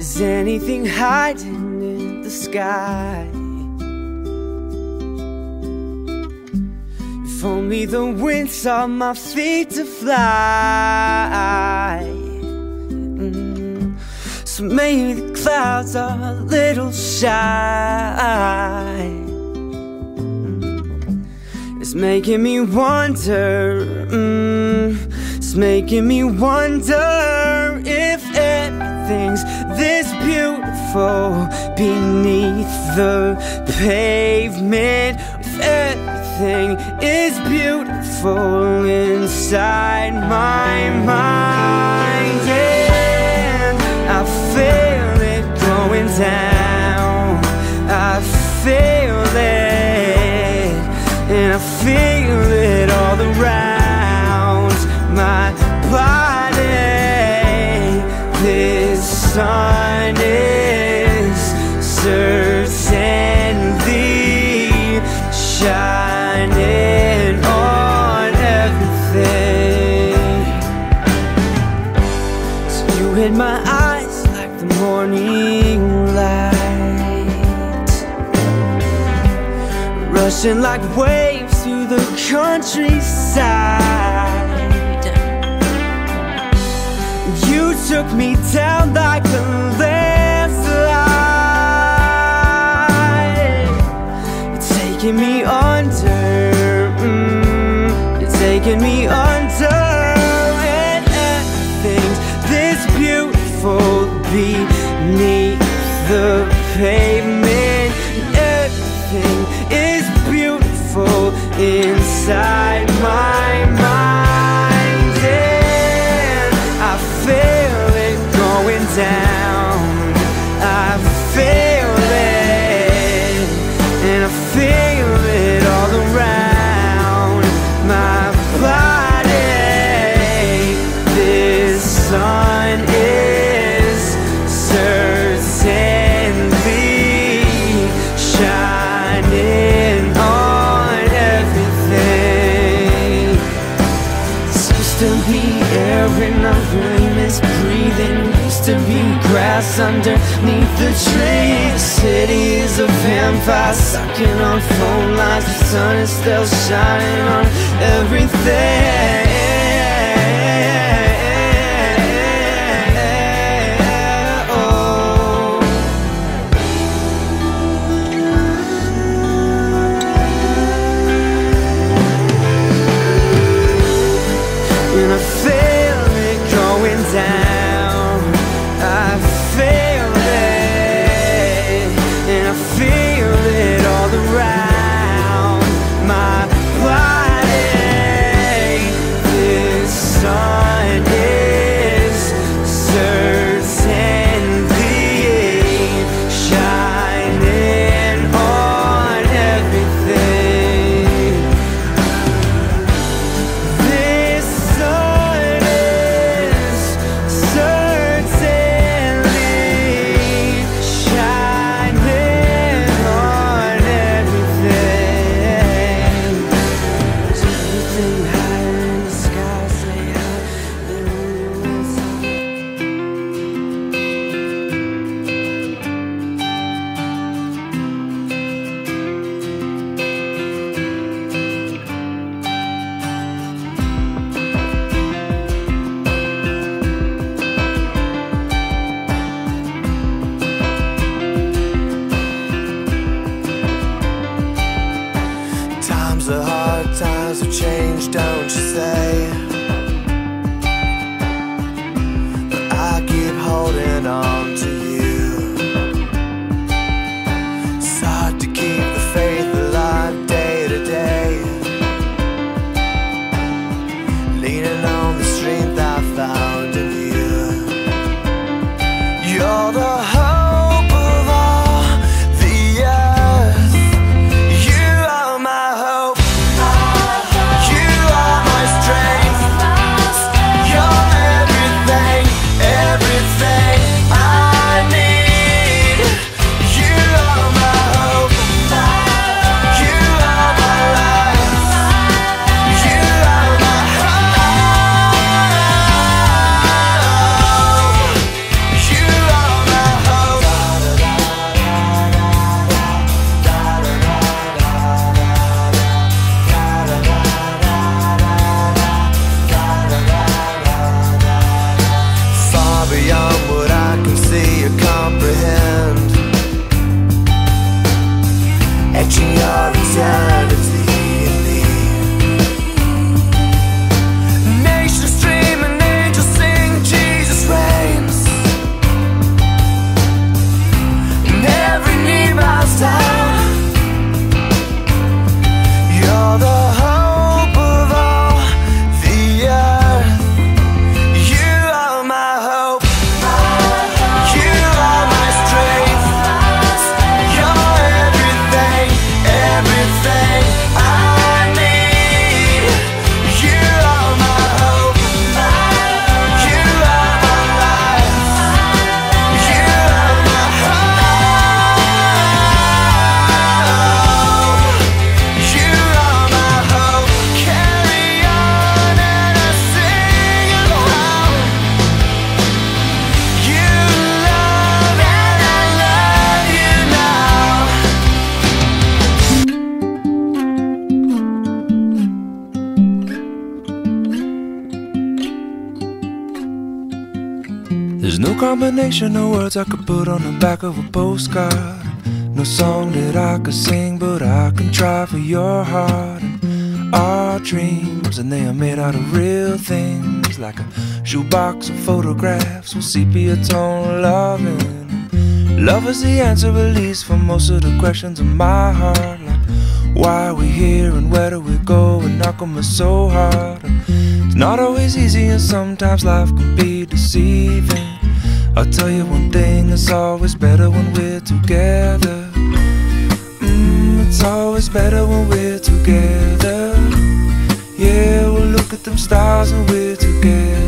Is anything hiding in the sky? If only the wind saw my feet to fly. So maybe the clouds are a little shy. It's making me wonder, it's making me wonder if everything's this beautiful beneath the pavement, if everything is beautiful inside my mind. And I feel it going down, I feel it, and I feel it all around my body. This sun is certainly shining on everything. So you hit my eyes like the morning light, rushing like waves through the countryside. You took me down like a landslide. You're taking me under, you're taking me under. And everything's this beautiful beneath the pavement, and everything is beautiful inside my mind. Down, I feel it, and I feel it all around my body. This sun is certainly shining on everything. This used to be every night breathing, used to be grass underneath the trees. The city is a vampire, sucking on phone lines. The sun is still shining on everything. When I feel it going down, the hard times have changed, don't you say? But I keep holding on to you. It's hard to keep the faith alive day to day, leaning on the strength I found in you. You're the hope. Strength. combination of words I could put on the back of a postcard. No song that I could sing, but I can try for your heart. And our dreams, and they are made out of real things, like a shoebox of photographs with sepia tone loving. Love is the answer, at least for most of the questions in my heart, like why are we here and where do we go, and knock on us so hard. And it's not always easy, and sometimes life can be deceiving. I'll tell you one thing, it's always better when we're together. It's always better when we're together. Yeah, we'll look at them stars and we're together.